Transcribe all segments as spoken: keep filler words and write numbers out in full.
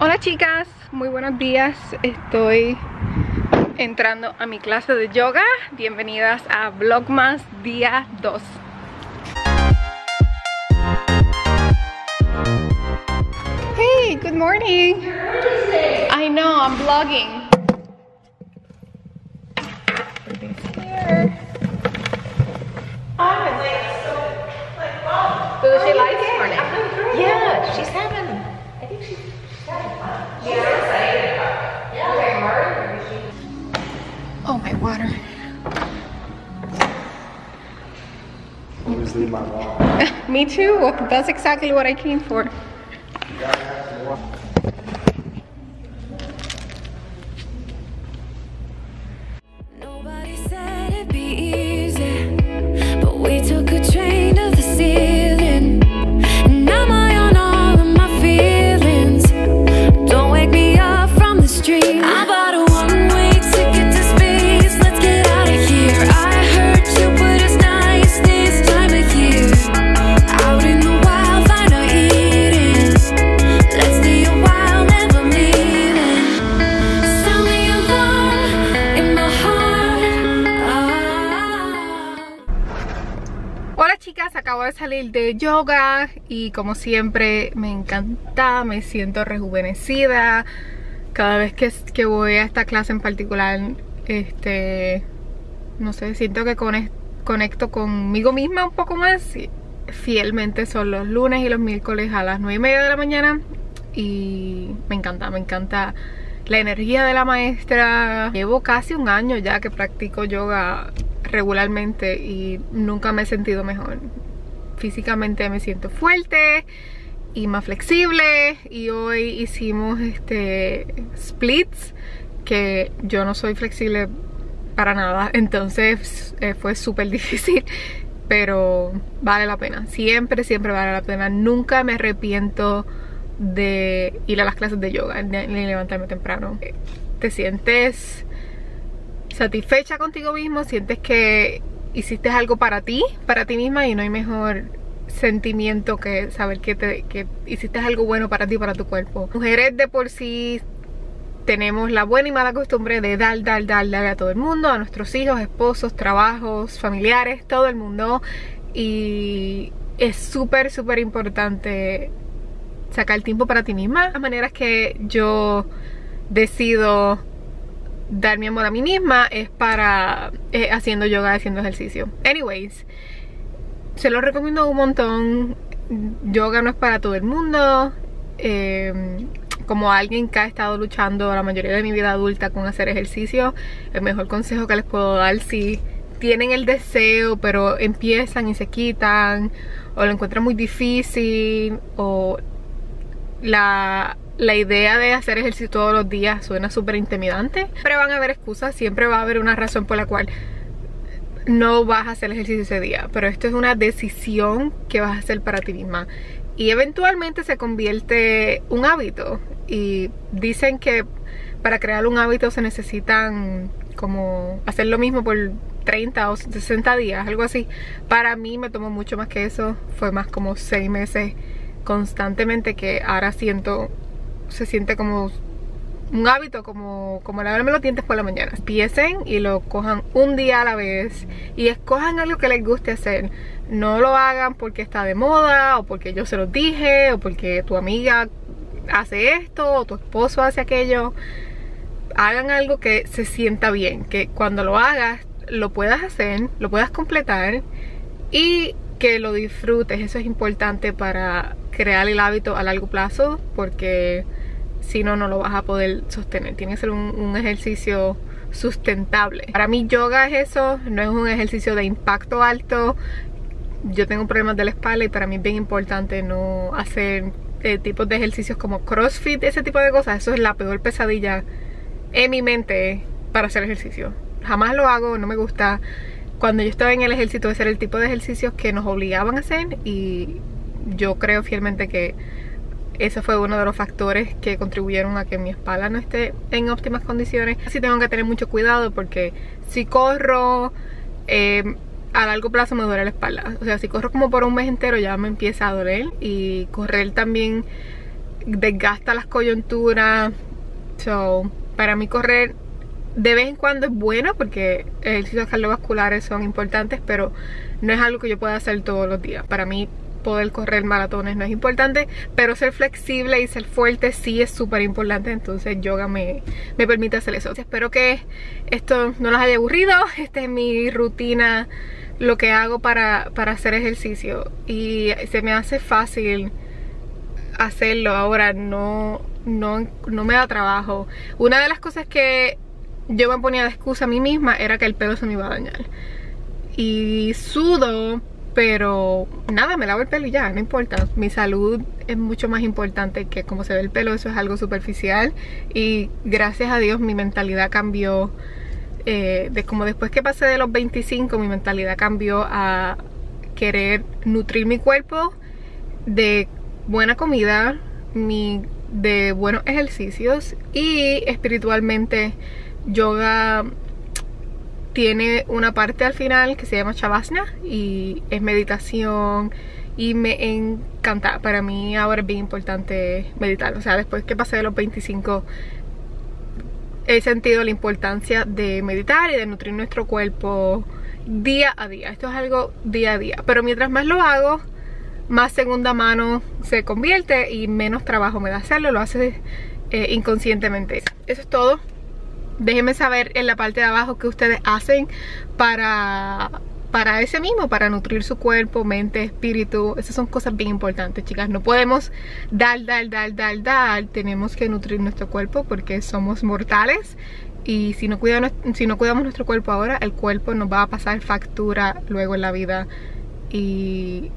Hola chicas, muy buenos días. Estoy entrando a mi clase de yoga. Bienvenidas a Vlogmas día dos. Hey, good morning. I know, I'm vlogging. Here. Does she like it? Yeah, she's having, I think she's, she's having fun. She's excited about it. Yeah. Oh, my water. Always leave my water. Me too. That's exactly what I came for. You gotta have some water. Acabo de salir de yoga y como siempre me encanta, me siento rejuvenecida. Cada vez que, que voy a esta clase en particular, este, no sé, siento que conecto conmigo misma un poco más. Fielmente son los lunes y los miércoles a las nueve y media de la mañana y me encanta, me encanta la energía de la maestra. Llevo casi un año ya que practico yoga regularmente y nunca me he sentido mejor. Físicamente me siento fuerte y más flexible, y hoy hicimos este splits, que yo no soy flexible para nada, entonces eh, fue súper difícil, pero vale la pena, siempre, siempre vale la pena. Nunca me arrepiento de ir a las clases de yoga ni levantarme temprano. Te sientes satisfecha contigo mismo, sientes que hiciste algo para ti, para ti misma, y no hay mejor sentimiento que saber que, te, que hiciste algo bueno para ti, para tu cuerpo. Mujeres de por sí tenemos la buena y mala costumbre de dar, dar, dar, dar a todo el mundo, a nuestros hijos, esposos, trabajos, familiares, todo el mundo. Y es súper, súper importante sacar tiempo para ti misma. Las maneras que yo decido dar mi amor a mí misma es para eh, haciendo yoga, haciendo ejercicio. Anyways, se los recomiendo un montón. Yoga no es para todo el mundo. Eh, como alguien que ha estado luchando la mayoría de mi vida adulta con hacer ejercicio, el mejor consejo que les puedo dar, si tienen el deseo pero empiezan y se quitan, o lo encuentran muy difícil, o la... la idea de hacer ejercicio todos los días suena súper intimidante. Siempre van a haber excusas, siempre va a haber una razón por la cual no vas a hacer ejercicio ese día. Pero esto es una decisión que vas a hacer para ti misma. Y eventualmente se convierte un hábito. Y dicen que para crear un hábito se necesitan como hacer lo mismo por treinta o sesenta días, algo así. Para mí me tomó mucho más que eso. Fue más como seis meses constantemente, que ahora siento... se siente como un hábito, como, como lavarme los dientes por la mañana. Empiecen y lo cojan un día a la vez y escojan algo que les guste hacer. No lo hagan porque está de moda, o porque yo se los dije, o porque tu amiga hace esto, o tu esposo hace aquello. Hagan algo que se sienta bien, que cuando lo hagas lo puedas hacer, lo puedas completar y que lo disfrutes. Eso es importante para crear el hábito a largo plazo, porque si no, no lo vas a poder sostener. Tiene que ser un, un ejercicio sustentable. Para mí yoga es eso, no es un ejercicio de impacto alto. Yo tengo problemas de la espalda y para mí es bien importante no hacer eh, tipos de ejercicios como CrossFit, ese tipo de cosas. Eso es la peor pesadilla en mi mente para hacer ejercicio. Jamás lo hago, no me gusta. Cuando yo estaba en el ejército, ese era el tipo de ejercicios que nos obligaban a hacer, y yo creo fielmente que eso fue uno de los factores que contribuyeron a que mi espalda no esté en óptimas condiciones. Así tengo que tener mucho cuidado, porque si corro, eh, a largo plazo me duele la espalda. O sea, si corro como por un mes entero ya me empieza a doler. Y correr también desgasta las coyunturas. So, para mí correr de vez en cuando es bueno porque ejercicios cardiovasculares son importantes, pero no es algo que yo pueda hacer todos los días. Para mí poder correr maratones no es importante, pero ser flexible y ser fuerte sí es súper importante. Entonces yoga me, me permite hacer eso. Espero que esto no los haya aburrido. Esta es mi rutina, lo que hago para, para hacer ejercicio, y se me hace fácil hacerlo ahora. No, no, no me da trabajo. Una de las cosas que yo me ponía de excusa a mí misma era que el pelo se me iba a dañar, y sudo, pero nada, me lavo el pelo y ya, no importa. Mi salud es mucho más importante que cómo se ve el pelo. Eso es algo superficial, y gracias a Dios mi mentalidad cambió. eh, de como después que pasé de los veinticinco, mi mentalidad cambió a querer nutrir mi cuerpo de buena comida, mi, de buenos ejercicios, y espiritualmente yoga tiene una parte al final que se llama Shavasana, y es meditación, y me encanta. Para mí ahora es bien importante meditar. O sea, después que pasé de los veinticinco he sentido la importancia de meditar y de nutrir nuestro cuerpo día a día. Esto es algo día a día, pero mientras más lo hago, más segunda mano se convierte y menos trabajo me da hacerlo. Lo haces eh, inconscientemente. Eso es todo. Déjenme saber en la parte de abajo qué ustedes hacen para, para ese mismo, para nutrir su cuerpo, mente, espíritu. Esas son cosas bien importantes, chicas. No podemos dar, dar, dar, dar, dar. Tenemos que nutrir nuestro cuerpo porque somos mortales. Y si no cuidamos, si no cuidamos nuestro cuerpo ahora, el cuerpo nos va a pasar factura luego en la vida. Y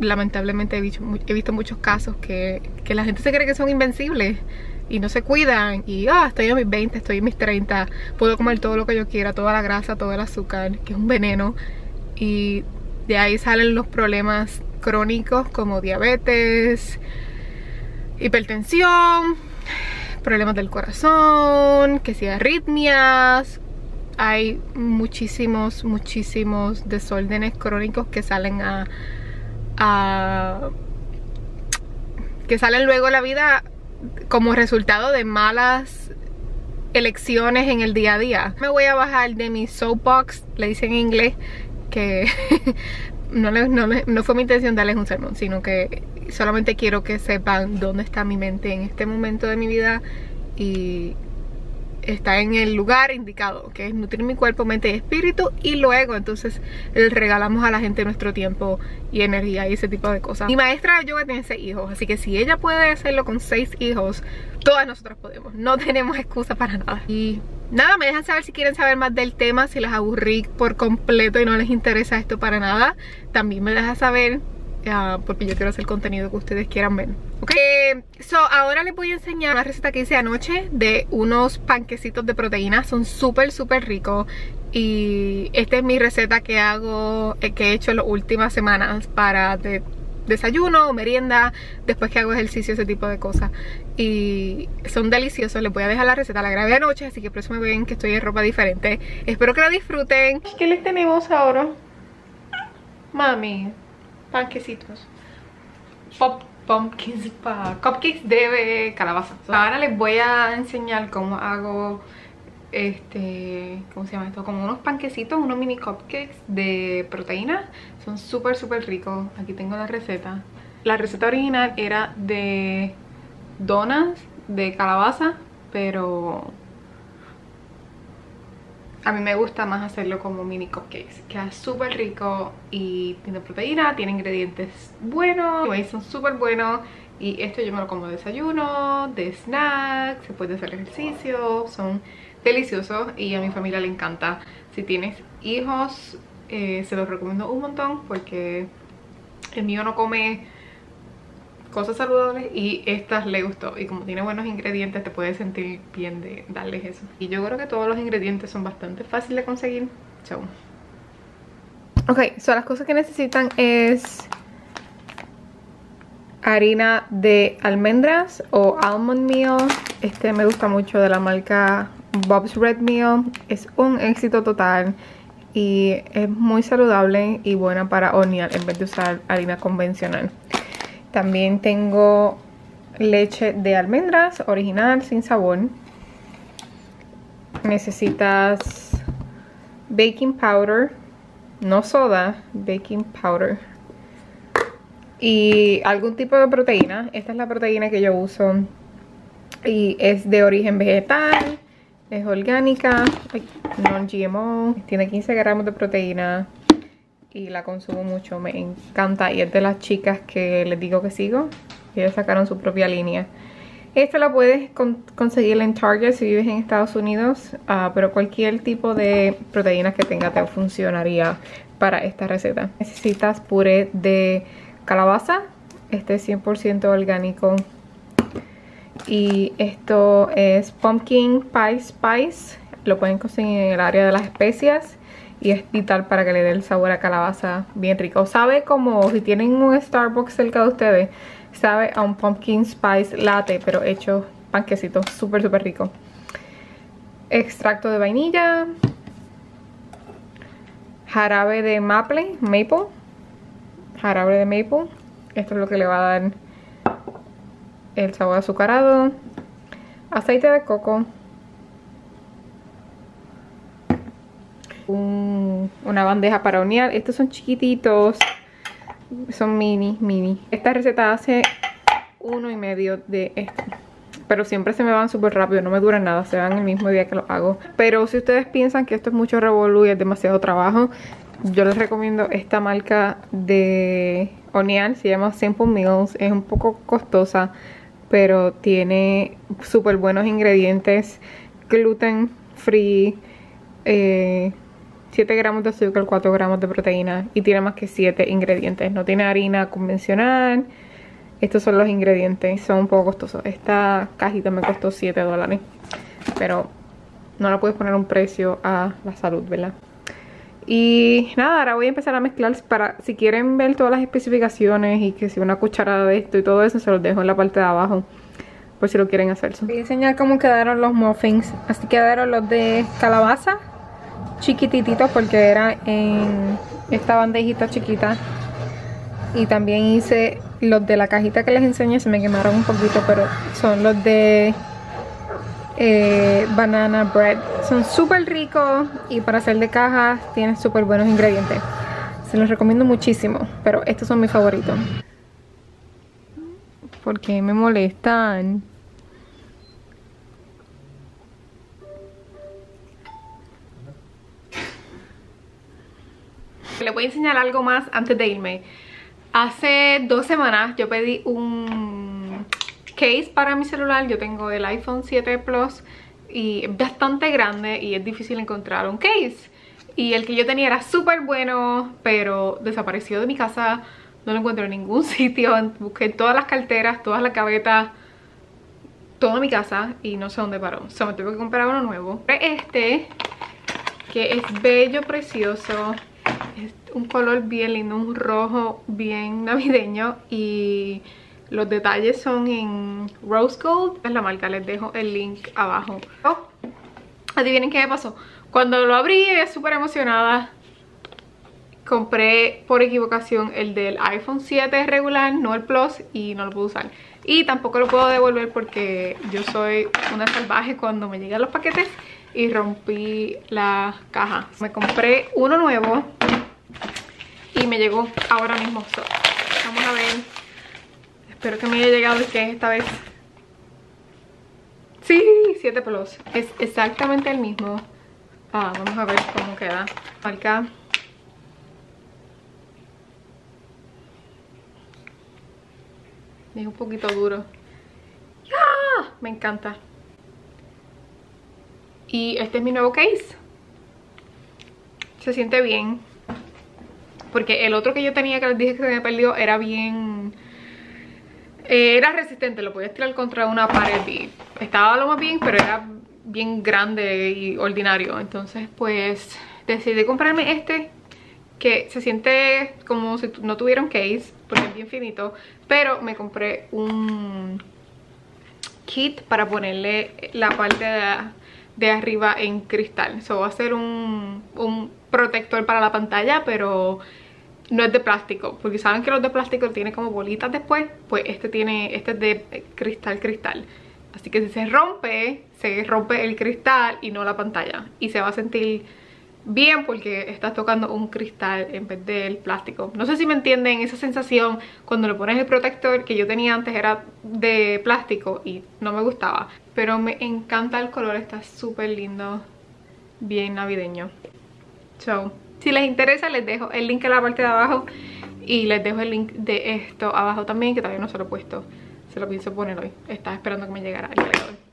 lamentablemente he visto, he visto muchos casos que, que la gente se cree que son invencibles y no se cuidan, y ah, oh, estoy en mis veinte, estoy en mis treinta, puedo comer todo lo que yo quiera, toda la grasa, todo el azúcar, que es un veneno, y de ahí salen los problemas crónicos como diabetes, hipertensión, problemas del corazón, que si arritmias. Hay muchísimos, muchísimos desórdenes crónicos que salen a, a que salen luego de la vida como resultado de malas elecciones en el día a día. Me voy a bajar de mi soapbox, le dicen en inglés, que no, le, no, le, no fue mi intención darles un sermón, sino que solamente quiero que sepan dónde está mi mente en este momento de mi vida, y está en el lugar indicado, que es nutrir mi cuerpo, mente y espíritu, y luego entonces regalamos a la gente nuestro tiempo y energía y ese tipo de cosas. Mi maestra de yoga tiene seis hijos, así que si ella puede hacerlo con seis hijos, todas nosotras podemos. No tenemos excusa para nada. Y nada, me dejan saber si quieren saber más del tema, si las aburrí por completo y no les interesa esto para nada. También me dejan saber, Uh, porque yo quiero hacer contenido que ustedes quieran ver, ¿ok? Eh, so, ahora les voy a enseñar una receta que hice anoche de unos panquecitos de proteína. Son súper, súper ricos, y esta es mi receta que hago, eh, que he hecho en las últimas semanas para de, desayuno o merienda, después que hago ejercicio, ese tipo de cosas. Y son deliciosos. Les voy a dejar la receta, la grabé anoche, así que por eso me ven que estoy en ropa diferente. Espero que la disfruten. ¿Qué les tenemos ahora? Mami, panquecitos, Pop, pumpkins, pa, cupcakes de calabaza. Ahora les voy a enseñar cómo hago este, ¿cómo se llama esto? Como unos panquecitos, unos mini cupcakes de proteína. Son súper, súper ricos. Aquí tengo la receta. La receta original era de donas de calabaza, pero a mí me gusta más hacerlo como mini cupcakes. Queda súper rico y tiene proteína, tiene ingredientes buenos, son súper buenos. Y esto yo me lo como de desayuno, de snack, se puede hacer ejercicio. Son deliciosos y a mi familia le encanta. Si tienes hijos, eh, se los recomiendo un montón, porque el mío no come cosas saludables y estas le gustó, y como tiene buenos ingredientes te puedes sentir bien de darles eso. Y yo creo que todos los ingredientes son bastante fáciles de conseguir. Chau. Ok, so las cosas que necesitan es harina de almendras o Almond Meal. Este me gusta mucho, de la marca Bob's Red Mill. Es un éxito total. y es muy saludable y buena para hornear en vez de usar harina convencional. También tengo leche de almendras original sin sabor. Necesitas baking powder, no soda, baking powder, y algún tipo de proteína. Esta es la proteína que yo uso y es de origen vegetal, es orgánica, non G M O, tiene quince gramos de proteína y la consumo mucho, me encanta, y es de las chicas que les digo que sigo. Ellas sacaron su propia línea. Esta la puedes con conseguir en Target si vives en Estados Unidos, uh, pero cualquier tipo de proteínas que tengas te funcionaría para esta receta. Necesitas puré de calabaza, este es cien por ciento orgánico, y esto es pumpkin pie spice, lo pueden conseguir en el área de las especias y es vital para que le dé el sabor a calabaza bien rico. Sabe como si tienen un Starbucks cerca de ustedes, sabe a un pumpkin spice latte, pero hecho panquecito, súper súper rico. Extracto de vainilla, jarabe de maple, maple, jarabe de maple, esto es lo que le va a dar el sabor azucarado, aceite de coco, un, una bandeja para hornear. Estos son chiquititos, son mini, mini. Esta receta hace uno y medio de esto, pero siempre se me van súper rápido, no me duran nada, se van el mismo día que lo hago. Pero si ustedes piensan que esto es mucho revolú y es demasiado trabajo, yo les recomiendo esta marca de hornear, se llama Simple Meals. Es un poco costosa, pero tiene súper buenos ingredientes, gluten free, eh, siete gramos de azúcar, cuatro gramos de proteína, y tiene más que siete ingredientes. No tiene harina convencional. Estos son los ingredientes. Son un poco costosos. Esta cajita me costó siete dólares. Pero no le puedes poner un precio a la salud, ¿verdad? Y nada, ahora voy a empezar a mezclar. Para, si quieren ver todas las especificaciones y que si una cucharada de esto y todo eso, se los dejo en la parte de abajo, por si lo quieren hacer. Voy a enseñar cómo quedaron los muffins. Así quedaron los de calabaza, chiquititos, porque era en esta bandejita chiquita. Y también hice los de la cajita que les enseñé, se me quemaron un poquito, pero son los de eh, banana bread. Son súper ricos y para hacer de cajas tienen súper buenos ingredientes, se los recomiendo muchísimo, pero estos son mis favoritos. ¿Por qué me molestan? Les voy a enseñar algo más antes de irme. Hace dos semanas yo pedí un case para mi celular. Yo tengo el iPhone siete Plus y es bastante grande y es difícil encontrar un case. Y el que yo tenía era súper bueno, pero desapareció de mi casa. No lo encuentro en ningún sitio. Busqué todas las carteras, todas las gavetas, toda mi casa y no sé dónde paró. O sea, me tuve que comprar uno nuevo. Este, que es bello, precioso. Es un color bien lindo, un rojo bien navideño, y los detalles son en rose gold. Es la marca, les dejo el link abajo. Oh, adivinen qué me pasó. Cuando lo abrí, súper emocionada, compré por equivocación el del iPhone siete regular, no el Plus, y no lo puedo usar. Y tampoco lo puedo devolver porque yo soy una salvaje cuando me llegan los paquetes, y rompí la caja. Me compré uno nuevo y me llegó ahora mismo. So, vamos a ver. Espero que me haya llegado el que es esta vez. Sí, siete Plus. Es exactamente el mismo. Ah, vamos a ver cómo queda. Marca. Es un poquito duro. ¡Ah! Me encanta. Y este es mi nuevo case. Se siente bien, porque el otro que yo tenía, que les dije que se me perdió, era bien... Eh, era resistente, lo podías tirar contra una pared y estaba lo más bien, pero era bien grande y ordinario. Entonces pues decidí comprarme este, que se siente como si no tuviera un case, porque es bien finito. Pero me compré un kit para ponerle la parte de... de arriba en cristal. Eso va a ser un, un protector para la pantalla, pero no es de plástico, porque saben que los de plástico tienen como bolitas después. Pues este tiene, este es de cristal cristal, así que si se rompe, se rompe el cristal y no la pantalla, y se va a sentir bien porque estás tocando un cristal en vez del plástico. No sé si me entienden esa sensación cuando le pones el protector, que yo tenía antes era de plástico y no me gustaba, pero me encanta el color, está súper lindo, bien navideño. So, si les interesa, les dejo el link en la parte de abajo, y les dejo el link de esto abajo también, que todavía no se lo he puesto. Se lo pienso poner hoy, estaba esperando que me llegara el día de hoy.